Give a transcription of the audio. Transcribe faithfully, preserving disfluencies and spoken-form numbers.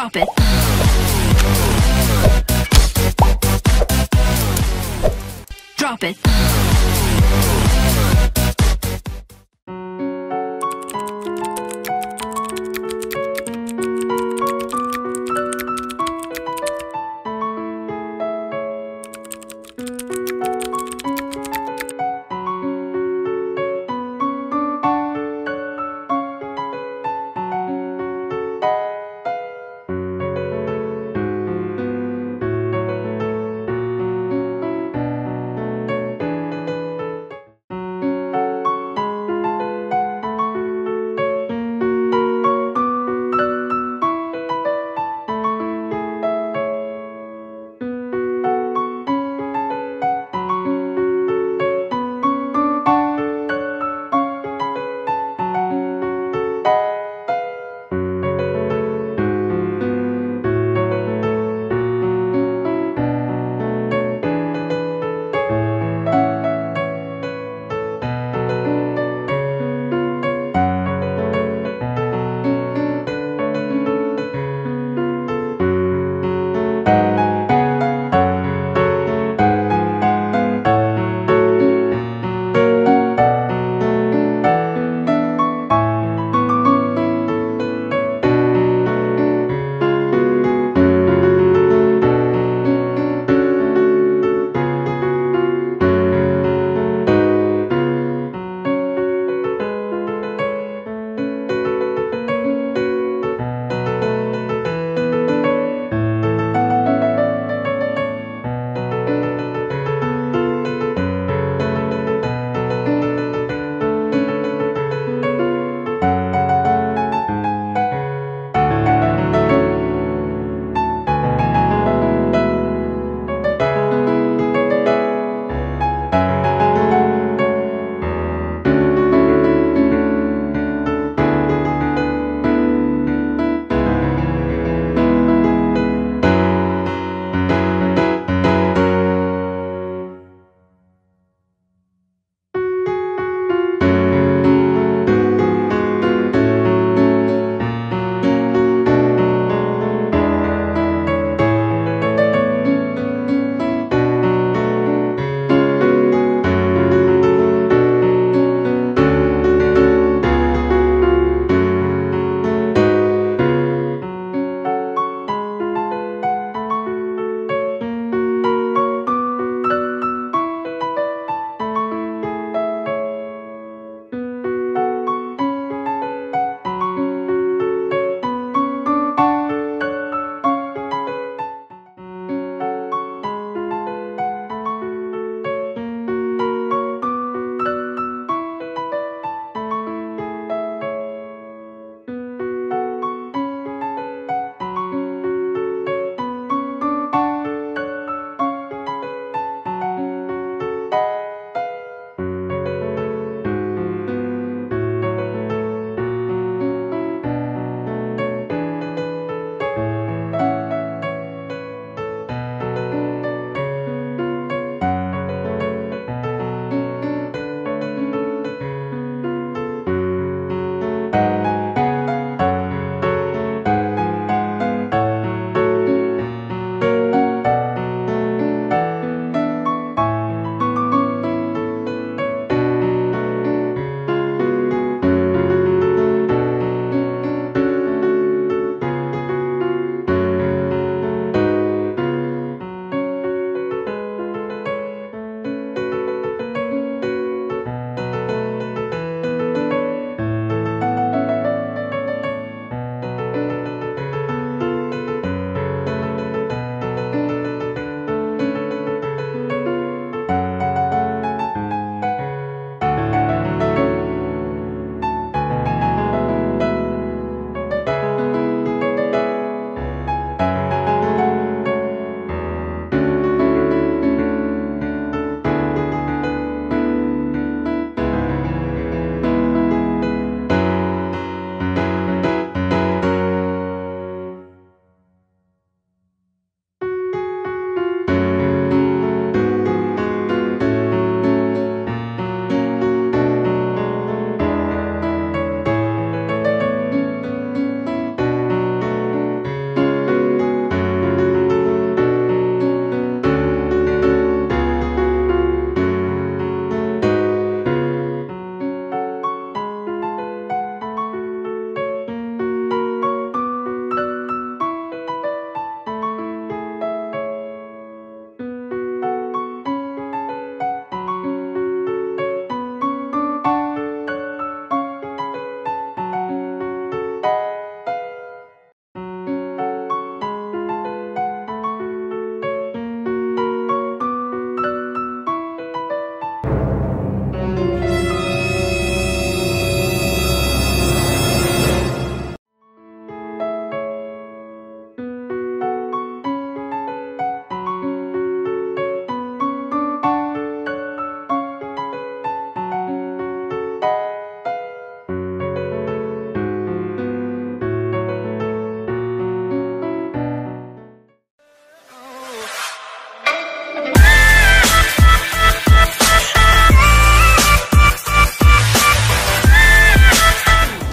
drop it. Drop it.